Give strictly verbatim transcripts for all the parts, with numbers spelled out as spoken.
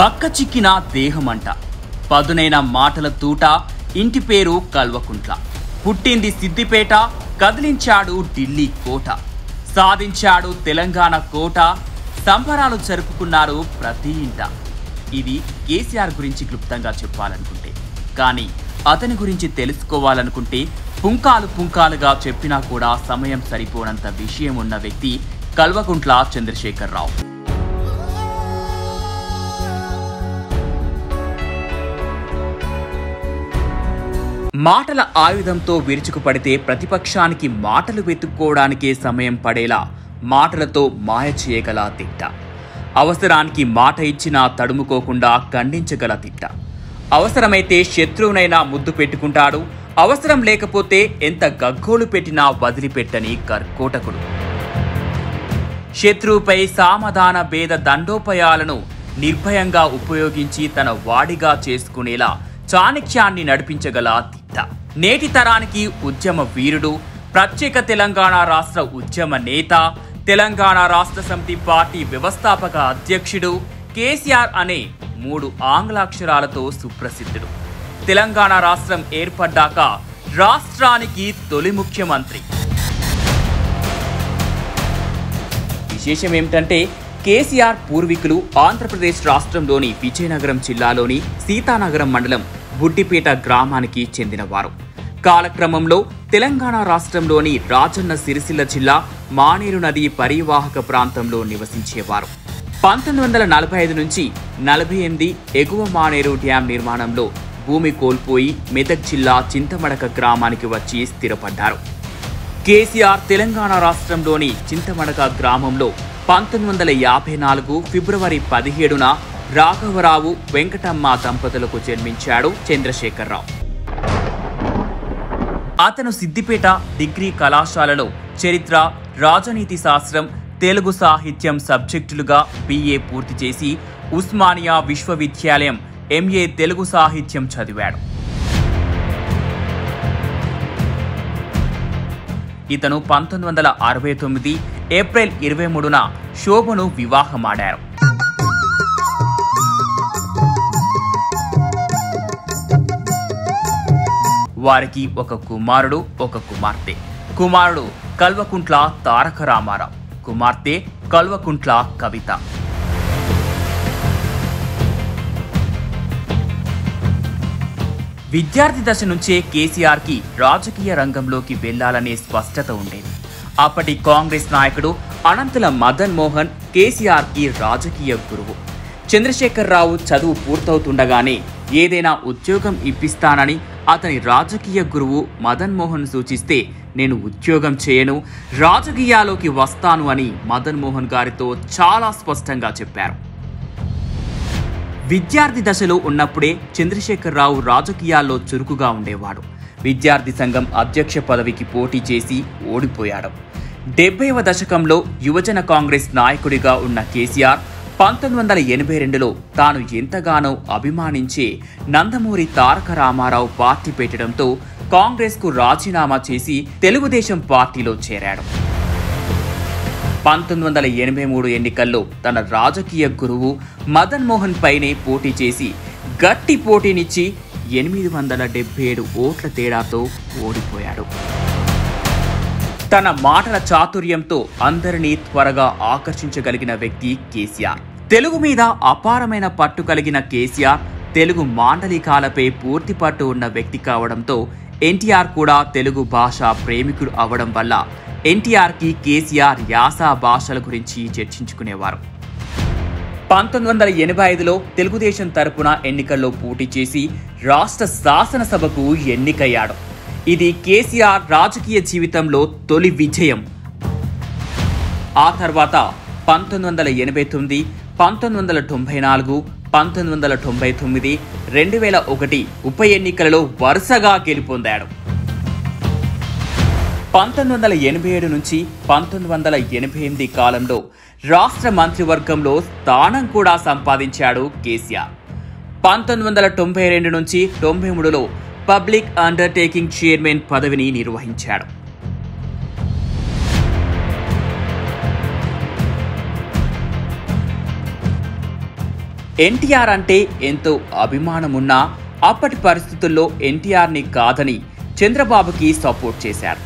పక్క చిక్కిన దేహమంట పదునైన మాటల తూట ఇంటి పేరు కల్వకుంట్ల పుట్టింది సిద్దిపేట కదిలించాడు ఢిల్లీ కోట సాధించాడు తెలంగాణ కోట సంబరాలు జరుపుకున్నారు ప్రతి ఇంట ఇది కేసీఆర్ గురించి క్లుప్తంగా చెప్పాలనుకుంటే కానీ అతని గురించి తెలుసుకోవాలనుకుంటే పుంకాలు పుంకాలుగా చెప్పినా కూడా సమయం సరిపోనంత విషయం ఉన్న వ్యక్తి కల్వకుంట్ల చంద్రశేఖరరావు. మాటల ఆయుధంతో విరుచుకుపడితే ప్రతిపక్షానికి మాటలు వెతుక్కోవడానికే సమయం పడేలా మాటలతో మాయ చేయగల తిట్ట, అవసరానికి మాట ఇచ్చినా తడుముకోకుండా ఖండించగల తిట్ట, అవసరమైతే శత్రువునైనా ముద్దు పెట్టుకుంటాడు, అవసరం లేకపోతే ఎంత గగ్గోలు పెట్టినా వదిలిపెట్టని కర్కోటకుడు. శత్రువుపై సామధాన భేద దండోపాయాలను నిర్భయంగా ఉపయోగించి తన వాడిగా చేసుకునేలా చాణక్యాన్ని నడిపించగల తిట్ట, నేటి తరానికి ఉద్యమ వీరుడు, ప్రత్యేక తెలంగాణ రాష్ట్ర ఉద్యమ నేత, తెలంగాణ రాష్ట్ర సమితి పార్టీ వ్యవస్థాపక అధ్యక్షుడు కేసీఆర్ అనే మూడు ఆంగ్లాక్షరాలతో సుప్రసిద్ధుడు. తెలంగాణ రాష్ట్రం ఏర్పడ్డాక రాష్ట్రానికి తొలి ముఖ్యమంత్రి. విశేషం ఏమిటంటే కేసీఆర్ పూర్వీకులు ఆంధ్రప్రదేశ్ రాష్ట్రంలోని విజయనగరం జిల్లాలోని సీతానగరం మండలం బుడ్డిపేట గ్రామానికి చెందినవారు. కాలక్రమంలో తెలంగాణ రాష్ట్రంలోని రాజన్న సిరిసిల్ల జిల్లా మానేరు నది పరివాహక ప్రాంతంలో నివసించేవారు. పంతొమ్మిది వందల నలభై ఐదు నుంచి నలభై ఎనిమిది ఎగువ మానేరు డ్యాం నిర్మాణంలో భూమి కోల్పోయి మెదక్ జిల్లా చింతమడక గ్రామానికి వచ్చి స్థిరపడ్డారు. కేసీఆర్ తెలంగాణ రాష్ట్రంలోని చింతమడక గ్రామంలో పంతొమ్మిది వందల యాభై నాలుగు ఫిబ్రవరి పదిహేడున రాఘవరావు వెంకటమ్మ దంపతులకు జన్మించాడు చంద్రశేఖరరావు. అతను సిద్దిపేట డిగ్రీ కళాశాలలో చరిత్ర, రాజనీతి శాస్త్రం, తెలుగు సాహిత్యం సబ్జెక్టులుగా బిఏ పూర్తి చేసి ఉస్మానియా విశ్వవిద్యాలయం ఎంఏ తెలుగు సాహిత్యం చదివాడు. ఇతను పంతొమ్మిది వందల అరవై తొమ్మిది ఏప్రిల్ ఇరవై మూడున శోభను వివాహమాడారు. వారికి ఒక కుమారుడు, ఒక కుమార్తె. కుమారుడు కల్వకుంట్ల తారక రామారావు, కుమార్తె కల్వకుంట్ల కవిత. విద్యార్థి దశ నుంచే కేసీఆర్కి రాజకీయ రంగంలోకి వెళ్లాలనే స్పష్టత ఉండేది. అప్పటి కాంగ్రెస్ నాయకుడు అనంతుల మదన్ మోహన్ కేసీఆర్కి రాజకీయ గురువు. చంద్రశేఖరరావు చదువు పూర్తవుతుండగానే ఏదైనా ఉద్యోగం ఇప్పిస్తానని అతని రాజకీయ గురువు మదన్ మోహన్ సూచిస్తే, నేను ఉద్యోగం చేయను, రాజకీయాల్లోకి వస్తాను అని మదన్ మోహన్ గారితో చాలా స్పష్టంగా చెప్పారు. విద్యార్థి దశలో ఉన్నప్పుడే చంద్రశేఖరరావు రాజకీయాల్లో చురుకుగా ఉండేవాడు. విద్యార్థి సంఘం అధ్యక్ష పదవికి పోటీ చేసి ఓడిపోయాడు. డెబ్బైవ దశకంలో యువజన కాంగ్రెస్ నాయకుడిగా ఉన్న కేసీఆర్ పంతొమ్మిది వందల ఎనభై రెండులో తాను ఎంతగానో అభిమానించే నందమూరి తారక రామారావు పార్టీ పెట్టడంతో కాంగ్రెస్కు రాజీనామా చేసి తెలుగుదేశం పార్టీలో చేరాడు. పంతొమ్మిది వందల ఎనభై మూడు ఎన్నికల్లో తన రాజకీయ గురువు మదన్ మోహన్ పైనే పోటీ చేసి గట్టి పోటీనిచ్చి ఎనిమిది వందల డెబ్బై ఏడు ఓట్ల తేడాతో ఓడిపోయాడు. తన మాటల చాతుర్యంతో అందరినీ త్వరగా ఆకర్షించగలిగిన వ్యక్తి కేసీఆర్. తెలుగు మీద అపారమైన పట్టు కలిగిన కేసీఆర్ తెలుగు మాండలికాలపై పూర్తి పట్టు ఉన్న వ్యక్తి కావడంతో ఎన్టీఆర్ కూడా తెలుగు భాషా ప్రేమికుడు అవడం వల్ల ఎన్టీఆర్కి కేసీఆర్ యాస భాషల గురించి చర్చించుకునేవారు. పంతొమ్మిది వందల ఎనభై ఐదులో తెలుగుదేశం తరపున ఎన్నికల్లో పోటీ చేసి రాష్ట్ర శాసనసభకు ఎన్నికయ్యాడు. ఇది కేసీఆర్ రాజకీయ జీవితంలో తొలి విజయం. ఆ తర్వాత పంతొమ్మిది వందల ఎనభై తొమ్మిది పంతొమ్మిది వందల తొంభై నాలుగు పంతొమ్మిది వందల తొంభై తొమ్మిది రెండు వేల ఒకటి ఉప ఎన్నికలలో వరుసగా గెలుపొందాడు. పంతొమ్మిది వందల ఎనభై ఏడు నుంచి పంతొమ్మిది వందల ఎనభై ఎనిమిది కాలంలో రాష్ట్ర మంత్రివర్గంలో స్థానం కూడా సంపాదించాడు కేసీఆర్. పంతొమ్మిది వందల తొంభై రెండు నుంచి తొంభై మూడులో పబ్లిక్ అండర్టేకింగ్ చైర్మన్ పదవిని నిర్వహించాడు. ఎన్టీఆర్ అంటే ఎంతో అభిమానం ఉన్న అప్పటి పరిస్థితుల్లో ఎన్టీఆర్ ని కాదని చంద్రబాబుకి సపోర్ట్ చేశారు।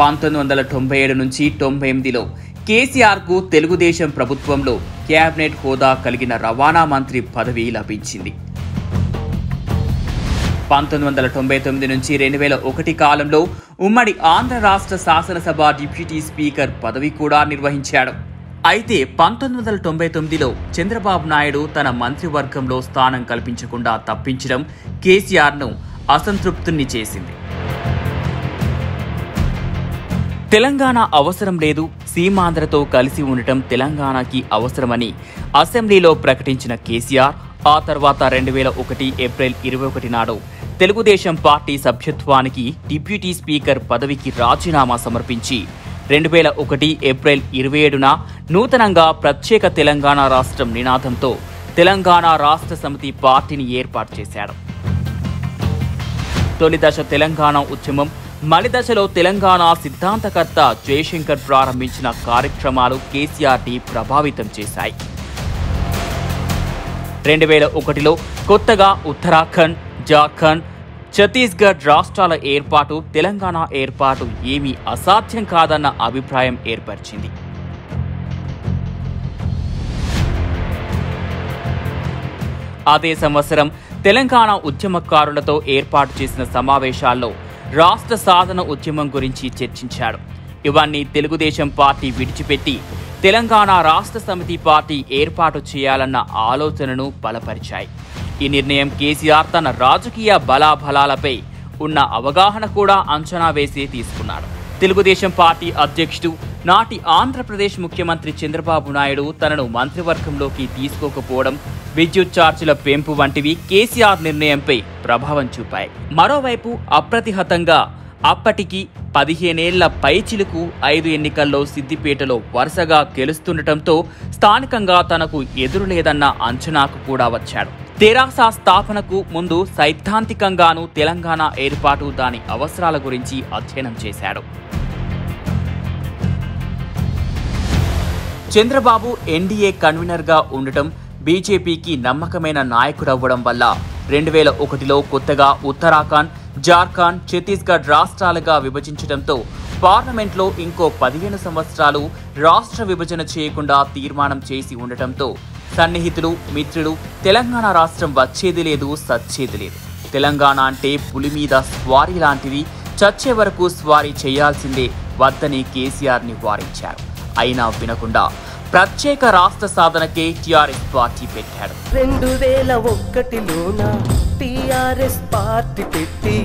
పంతొమ్మిది వందల తొంభై ఏడు నుంచి తొంభై ఎనిమిది లో కేసీఆర్ కు తెలుగుదేశం ప్రభుత్వంలో క్యాబినెట్ హోదా కలిగిన రవాణా మంత్రి పదవి లభించింది। పంతొమ్మిది వందల తొంభై తొమ్మిది నుంచి రెండు వేల ఒకటి కాలంలో ఉమ్మడి ఆంధ్ర రాష్ట్ర శాసనసభ డిప్యూటీ స్పీకర్ పదవి కూడా నిర్వహించాడు। అయితే పంతొమ్మిది వందల తొంభై తొమ్మిది లో చంద్రబాబు నాయుడు తన మంత్రివర్గంలో స్థానం కల్పించకుండా తప్పించడం కేసీఆర్ను అసంతృప్తుని చేసింది। తెలంగాణ అవసరం లేదు, సీమాంధ్రతో కలిసి ఉండటం తెలంగాణకి అవసరమని అసెంబ్లీలో ప్రకటించిన కేసీఆర్ ఆ తర్వాత రెండు వేల ఒకటి ఏప్రిల్ ఇరవై ఒకటి నాడు తెలుగుదేశం పార్టీ సభ్యత్వానికి డిప్యూటీ స్పీకర్ పదవికి రాజీనామా సమర్పించి రెండు వేల ఒకటి ఏప్రిల్ ఇరవై ఏడున నూతనంగా ప్రత్యేక తెలంగాణ రాష్ట్రం నినాదంతో తెలంగాణ రాష్ట్ర సమితి పార్టీని ఏర్పాటు చేశారు। తొలి దశ తెలంగాణ ఉద్యమం, మలిదశలో తెలంగాణ సిద్ధాంతకర్త జయశంకర్ ప్రారంభించిన కార్యక్రమాలు కేసీఆర్ని ప్రభావితం చేశాయి। రెండు వేల ఒకటిలో కొత్తగా ఉత్తరాఖండ్, జార్ఖండ్, ఛత్తీస్గఢ్ రాష్ట్రాల ఏర్పాటు తెలంగాణ ఏర్పాటు ఏమీ అసాధ్యం కాదన్న అభిప్రాయం ఏర్పరిచింది। అదే సంవత్సరం తెలంగాణ ఉద్యమకారులతో ఏర్పాటు చేసిన సమావేశాల్లో రాష్ట్ర సాధన ఉద్యమం గురించి చర్చించాడు। ఇవన్నీ తెలుగుదేశం పార్టీ విడిచిపెట్టి తెలంగాణ రాష్ట్ర సమితి పార్టీ ఏర్పాటు చేయాలన్న ఆలోచనను బలపరిచాయి। ఈ నిర్ణయం కేసీఆర్ తన రాజకీయ బలాబలాలపై ఉన్న అవగాహన కూడా అంచనా వేసి తీసుకున్నాడు। తెలుగుదేశం పార్టీ అధ్యక్షుడు నాటి ఆంధ్రప్రదేశ్ ముఖ్యమంత్రి చంద్రబాబు నాయుడు తనను మంత్రివర్గంలోకి తీసుకోకపోవడం, విద్యుత్ ఛార్జీల పెంపు వంటివి కేసీఆర్ నిర్ణయంపై ప్రభావం చూపాయి। మరోవైపు అప్రతిహతంగా అప్పటికి పదిహేనేళ్ల పైచిలుకు ఐదు ఎన్నికల్లో సిద్దిపేటలో వరుసగా గెలుస్తుండటంతో స్థానికంగా తనకు ఎదురు లేదన్న అంచనాకు కూడా వచ్చాడు। తెరాస స్థాపనకు ముందు సైద్ధాంతికంగానూ తెలంగాణ ఏర్పాటు దాని అవసరాల గురించి అధ్యయనం చేశాడు। చంద్రబాబు ఎన్డీఏ కన్వీనర్గా ఉండటం, బీజేపీకి నమ్మకమైన నాయకుడవ్వడం వల్ల రెండు వేల ఒకటిలో కొత్తగా ఉత్తరాఖండ్, జార్ఖండ్, ఛత్తీస్గఢ్ రాష్ట్రాలుగా విభజించడంతో పార్లమెంట్లో ఇంకో పదిహేను సంవత్సరాలు రాష్ట్ర విభజన చేయకుండా తీర్మానం చేసి ఉండటంతో సన్నిహితులు, మిత్రులు తెలంగాణ రాష్ట్రం వచ్చేది లేదు, సచ్చేది లేదు, తెలంగాణ అంటే పులి మీద స్వారీ లాంటిది, చచ్చే వరకు స్వారీ చేయాల్సిందే వద్దని కేసీఆర్ని వారించారు। అయినా వినకుండా ప్రత్యేక రాష్ట్ర సాధనకే టీఆర్ఎస్ పార్టీ పెట్టారు। రెండు వేల ఒకటిలోన టీఆర్ఎస్ పార్టీ పెట్టి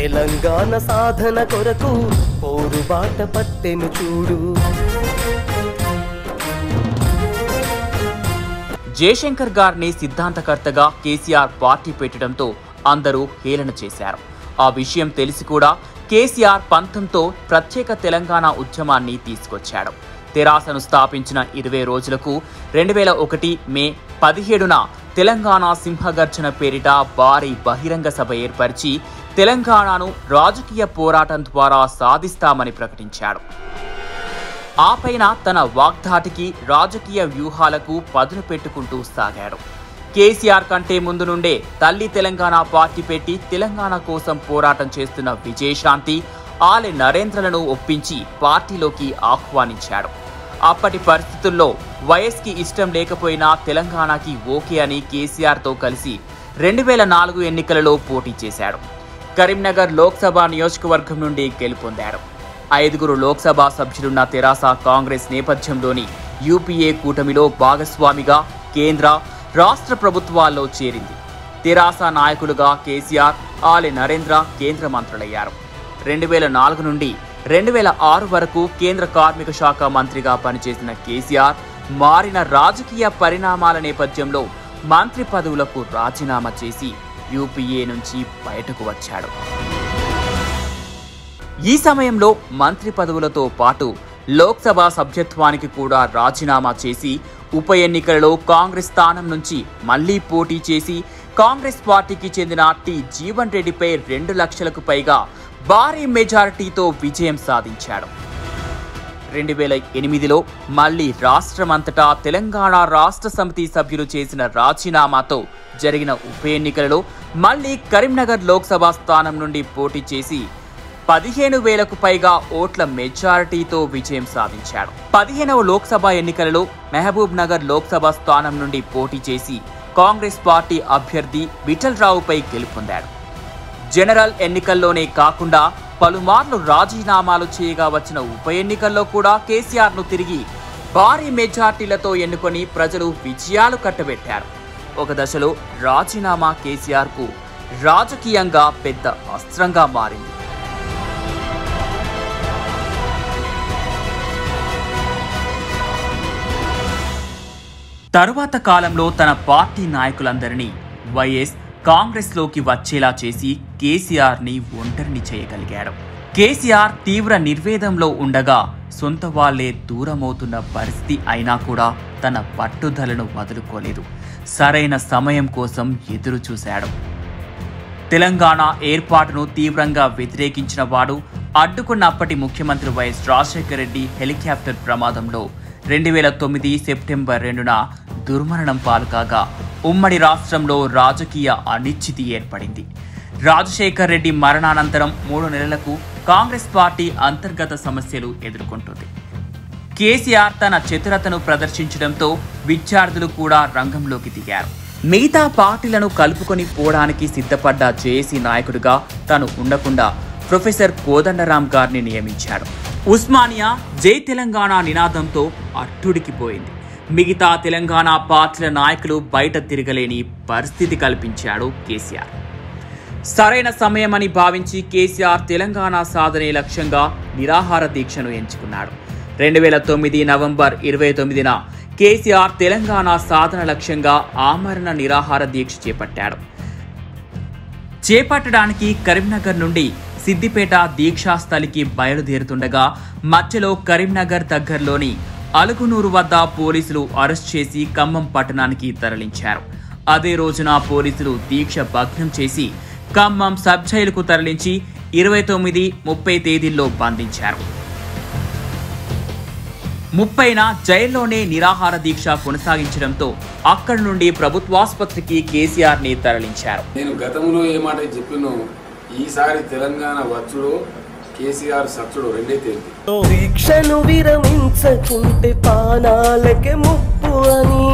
తెలంగాణ సాధన కొరకు పోరుబాట పట్టెను చూడు। జయశంకర్ గారిని సిద్ధాంతకర్తగా కేసీఆర్ పార్టీ పెట్టడంతో అందరూ హేళన చేశారు। ఆ విషయం తెలిసి కూడా కేసీఆర్ పంతంతో ప్రత్యేక తెలంగాణ ఉద్యమాన్ని తీసుకొచ్చాడు। తెరాసను స్థాపించిన ఇరవై రోజులకు రెండు వేల ఒకటి మే పదిహేడున తెలంగాణ సింహగర్జన పేరిట భారీ బహిరంగ సభ ఏర్పరిచి తెలంగాణను రాజకీయ పోరాటం ద్వారా సాధిస్తామని ప్రకటించాడు। ఆ పైన తన వాగ్దాటికి, రాజకీయ వ్యూహాలకు పదును పెట్టుకుంటూ సాగాడు। కేసీఆర్ కంటే ముందు నుండే తల్లి తెలంగాణ పార్టీ పెట్టి తెలంగాణ కోసం పోరాటం చేస్తున్న విజయశాంతి, ఆలే నరేంద్రలను ఒప్పించి పార్టీలోకి ఆహ్వానించాడు। అప్పటి పరిస్థితుల్లో వైఎస్కి ఇష్టం లేకపోయినా తెలంగాణకి ఓకే అని కేసీఆర్తో కలిసి రెండు వేల నాలుగు ఎన్నికలలో పోటీ చేశాడు। కరీంనగర్ లోక్సభ నియోజకవర్గం నుండి గెలుపొందాడు। ఐదుగురు లోక్సభ సభ్యులున్న తెరాస కాంగ్రెస్ నేపథ్యంలోని యూపీఏ కూటమిలో భాగస్వామిగా కేంద్ర రాష్ట్ర ప్రభుత్వాల్లో చేరింది। తెరాస నాయకులుగా కేసీఆర్, ఆలే నరేంద్ర కేంద్ర మంత్రులయ్యారు। రెండు వేల నాలుగు నుండి రెండు వేల ఆరు వరకు కేంద్ర కార్మిక శాఖ మంత్రిగా పనిచేసిన కేసీఆర్ మారిన రాజకీయ పరిణామాల నేపథ్యంలో మంత్రి పదవులకు రాజీనామా చేసి యూపీఏ నుంచి బయటకు వచ్చాడు। ఈ సమయంలో మంత్రి పదవులతో పాటు లోక్సభ సభ్యత్వానికి కూడా రాజీనామా చేసి ఉప ఎన్నికలలో కాంగ్రెస్ స్థానం నుంచి మళ్లీ పోటీ చేసి కాంగ్రెస్ పార్టీకి చెందిన టి జీవన్ రెడ్డిపై రెండు లక్షలకు పైగా భారీ మెజారిటీతో విజయం సాధించాడు। రెండు వేల ఎనిమిదిలో మళ్ళీ రాష్ట్రమంతటా తెలంగాణ రాష్ట్ర సమితి సభ్యులు చేసిన రాజీనామాతో జరిగిన ఉప ఎన్నికలలో మళ్ళీ కరీంనగర్ లోక్సభ స్థానం నుండి పోటీ చేసి పదిహేను వేలకు పైగా ఓట్ల మెజారిటీతో విజయం సాధించాడు. పదిహేనవ లోక్సభ ఎన్నికలలో మహబూబ్ నగర్ లోక్సభ స్థానం నుండి పోటీ చేసి కాంగ్రెస్ పార్టీ అభ్యర్థి విఠల్ రావుపై గెలుపొందాడు. జనరల్ ఎన్నికల్లోనే కాకుండా పలుమార్లు రాజీనామాలు చేయగా వచ్చిన ఉప ఎన్నికల్లో కూడా కేసీఆర్ను తిరిగి భారీ మెజార్టీలతో ఎన్నుకొని ప్రజలు విజయాలు కట్టబెట్టారు. ఒక దశలో రాజీనామా కేసీఆర్కు రాజకీయంగా పెద్ద అస్త్రంగా మారింది. తరువాత కాలంలో తన పార్టీ నాయకులందరినీ వైఎస్ కాంగ్రెస్లోకి వచ్చేలా చేసి కేసీఆర్ని ఒంటరిని చేయగలిగాడు. కేసీఆర్ తీవ్ర నిర్వేదంలో ఉండగా సొంత వాళ్లే దూరమవుతున్న పరిస్థితి అయినా కూడా తన పట్టుదలను వదులుకోలేదు. సరైన సమయం కోసం ఎదురు చూశాడు. తెలంగాణ ఏర్పాటును తీవ్రంగా వ్యతిరేకించిన వాడు, అడ్డుకున్నప్పటి ముఖ్యమంత్రి వైఎస్ రాజశేఖర రెడ్డి హెలికాప్టర్ ప్రమాదంలో రెండు వేల తొమ్మిది సెప్టెంబర్ రెండున దుర్మరణం పాలు కాగా ఉమ్మడి రాష్ట్రంలో రాజకీయ అనిశ్చితి ఏర్పడింది. రాజశేఖర్ రెడ్డి మరణానంతరం మూడు నెలలకు కాంగ్రెస్ పార్టీ అంతర్గత సమస్యలు ఎదుర్కొంటుంది. కేసీఆర్ తన చతురతను ప్రదర్శించడంతో విద్యార్థులు కూడా రంగంలోకి దిగారు. మిగతా పార్టీలను కలుపుకొని పోవడానికి సిద్ధపడ్డ జేఏసీ నాయకుడిగా తను ఉండకుండా ప్రొఫెసర్ కోదండరాం గారిని నియమించాడు. ఉస్మానియా జై తెలంగాణ నినాదంతో అట్టుడికిపోయింది. మిగతా తెలంగాణ పార్టీల నాయకులు బయట తిరగలేని పరిస్థితి కల్పించాడు కేసీఆర్. సరైన సమయమని భావించి కేసీఆర్ తెలంగాణ సాధనే లక్ష్యంగా నిరాహార దీక్షను ఎంచుకున్నాడు. రెండు వేల తొమ్మిది నవంబర్ ఇరవై తొమ్మిదిన కేసీఆర్ తెలంగాణ సాధన లక్ష్యంగా ఆమరణ నిరాహార దీక్ష చేపట్టాడు. చేపట్టడానికి కరీంనగర్ నుండి సిద్దిపేట దీక్షాస్థలికి బయలుదేరుతుండగా మధ్యలో కరీంనగర్ దగ్గరలోని అలుగునూరు వద్ద పోలీసులు అరెస్ట్ చేసి ఖమ్మం పట్టణానికి తరలించారు. అదే రోజున పోలీసులు దీక్ష భగ్నం చేసి ఖమ్మం సబ్ జైలుకు తరలించి ఇరవై తొమ్మిది ముప్పై తేదీల్లో బంధించారు. ముప్పైన జైల్లోనే నిరాహార దీక్ష కొనసాగించడంతో అక్కడి నుండి ప్రభుత్వాసుపత్రికి కేసీఆర్ ని తరలించారు. నేను గతంలో ఏ మాట చెప్పినో ఈసారి తెలంగాణ వచ్చుడు కేసీఆర్ సత్తుడు రెండే తేదీ దీక్షను విరమించకుంటే పానాలకే ముప్పు అని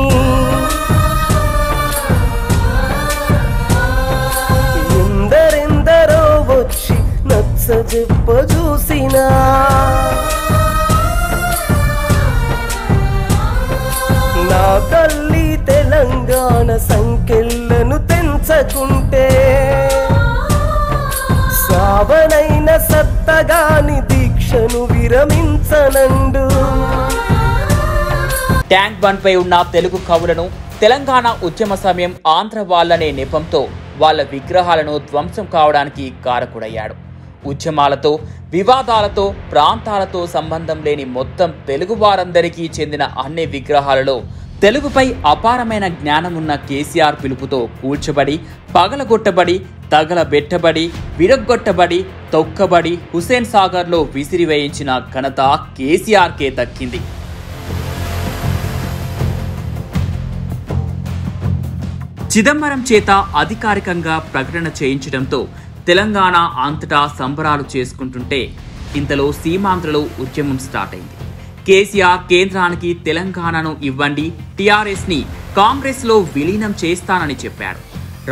ఎందరెందరో వచ్చి నచ్చజెప్ప చూసినా నా తల్లి తెలంగాణ సంఖ్యలను తెంచకుంటే సావనైన సత్తగాని దీక్షను విరమించనండు. ట్యాంక్ బండ్ పై ఉన్న తెలుగు కవులను తెలంగాణ ఉద్యమ సమయం ఆంధ్ర వాళ్ళనే నెపంతో వాళ్ళ విగ్రహాలను ధ్వంసం కావడానికి కారకుడయ్యాడు. ఉద్యమాలతో వివాదాలతో ప్రాంతాలతో సంబంధం లేని మొత్తం తెలుగు వారందరికీ చెందిన అన్ని విగ్రహాలలో తెలుగుపై అపారమైన జ్ఞానం ఉన్న కేసీఆర్ పిలుపుతో కూల్చబడి పగలగొట్టబడి తగలబెట్టబడి విరగ్గొట్టబడి తొక్కబడి హుసేన్ సాగర్లో విసిరివేయించిన ఘనత కేసీఆర్కే దక్కింది. చిదంబరం చేత అధికారికంగా ప్రకటన చేయించడంతో తెలంగాణ అంతటా సంబరాలు చేసుకుంటుంటే ఇంతలో సీమాంధ్రలో ఉద్యమం స్టార్ట్ అయింది. కేసీఆర్ కేంద్రానికి తెలంగాణను ఇవ్వండి, టీఆర్ఎస్ని కాంగ్రెస్లో విలీనం చేస్తానని చెప్పాడు.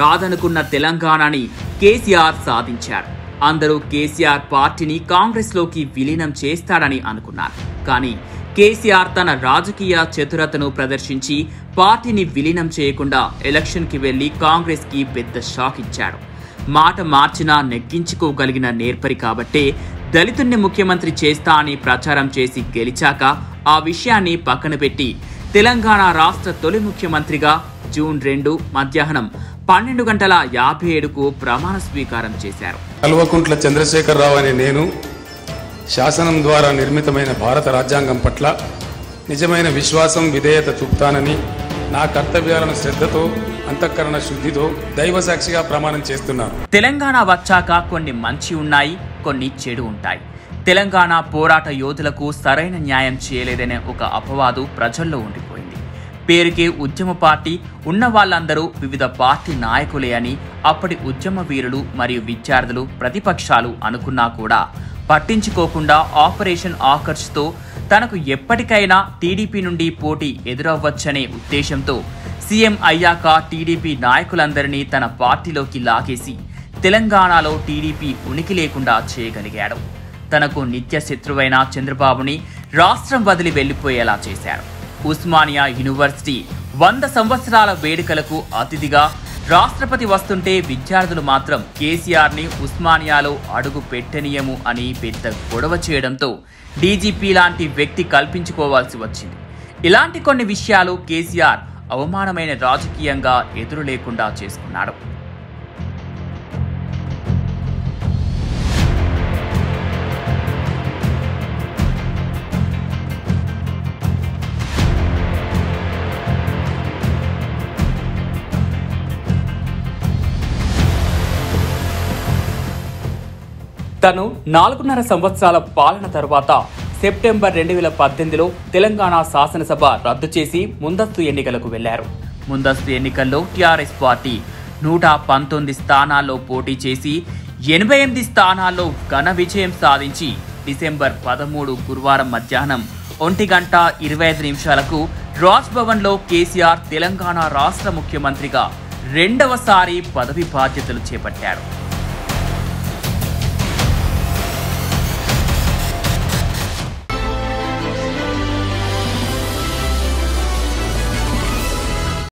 రాదనుకున్న తెలంగాణని కేసీఆర్ సాధించాడు. అందరూ కేసీఆర్ పార్టీని కాంగ్రెస్లోకి విలీనం చేస్తాడని అనుకున్నారు. కానీ కేసీఆర్ తన రాజకీయ చతురతను ప్రదర్శించి పార్టీని విలీనం చేయకుండా ఎలక్షన్కి వెళ్లి కాంగ్రెస్కి పెద్ద షాక్ ఇచ్చాడు. మాట మార్చినా నెగ్గించుకోగలిగిన నేర్పరి కాబట్టే దళితుణ్ణి ముఖ్యమంత్రి చేస్తా అని ప్రచారం చేసి గెలిచాక ఆ విషయాన్ని పక్కన పెట్టి తెలంగాణ రాష్ట్ర తొలి ముఖ్యమంత్రిగా జూన్ రెండు మధ్యాహ్నం పన్నెండు గంటల యాభై ఏడుకు ప్రమాణ స్వీకారం చేశారు. కల్వకుంట్ల చంద్రశేఖరరావు అనే నేను శాసనం ద్వారా నిర్మితమైన భారత రాజ్యాంగం పట్ల నిజమైన విశ్వాసం విధేయత చూపుతానని నా కర్తవ్యాలను శ్రద్ధతో అంతఃకరణ శుద్ధితో దైవ సాక్షిగా ప్రమాణం చేస్తున్నాను. తెలంగాణ వచ్చాక కొన్ని మంచి ఉన్నాయి, కొన్ని చెడు ఉంటాయి. తెలంగాణ పోరాట యోధులకు సరైన న్యాయం చేయలేదనే ఒక అపవాదు ప్రజల్లో ఉండిపోయింది. పేరుకే ఉద్యమ పార్టీ ఉన్న వాళ్ళందరూ వివిధ పార్టీ నాయకులే అని అప్పటి ఉద్యమ వీరులు మరియు విద్యార్థులు ప్రతిపక్షాలు అనుకున్నా కూడా పట్టించుకోకుండా ఆపరేషన్ ఆకర్ష్తో తనకు ఎప్పటికైనా టీడీపీ నుండి పోటీ ఎదురవ్వచ్చనే ఉద్దేశంతో సీఎం అయ్యాక టీడీపీ నాయకులందరినీ తన పార్టీలోకి లాగేసి తెలంగాణలో టీడీపీ ఉనికి లేకుండా చేయగలిగాడు. తనకు నిత్య శత్రువైన చంద్రబాబుని రాష్ట్రం వదిలి వెళ్లిపోయేలా చేశారు. ఉస్మానియా యూనివర్సిటీ వంద సంవత్సరాల వేడుకలకు అతిథిగా రాష్ట్రపతి వస్తుంటే విద్యార్థులు మాత్రం కేసీఆర్ని ఉస్మానియాలో అడుగు పెట్టనీయము అని పెద్ద గొడవ చేయడంతో డీజీపీ లాంటి వ్యక్తి కల్పించుకోవాల్సి వచ్చింది. ఇలాంటి కొన్ని విషయాలు కేసీఆర్ అవమానమైన రాజకీయంగా ఎదురు లేకుండా చేసుకున్నాడు. తను నాలుగున్నర సంవత్సరాల పాలన తర్వాత సెప్టెంబర్ రెండు వేల పద్దెనిమిదిలో తెలంగాణ శాసనసభ రద్దు చేసి ముందస్తు ఎన్నికలకు వెళ్లారు. ముందస్తు ఎన్నికల్లో టీఆర్ఎస్ పార్టీ నూట పంతొమ్మిది స్థానాల్లో పోటీ చేసి ఎనభై ఎనిమిది స్థానాల్లో ఘన విజయం సాధించి డిసెంబర్ పదమూడు గురువారం మధ్యాహ్నం ఒంటి గంట ఇరవై ఐదు నిమిషాలకు రాజ్భవన్లో కేసీఆర్ తెలంగాణ రాష్ట్ర ముఖ్యమంత్రిగా రెండవసారి పదవి బాధ్యతలు చేపట్టారు.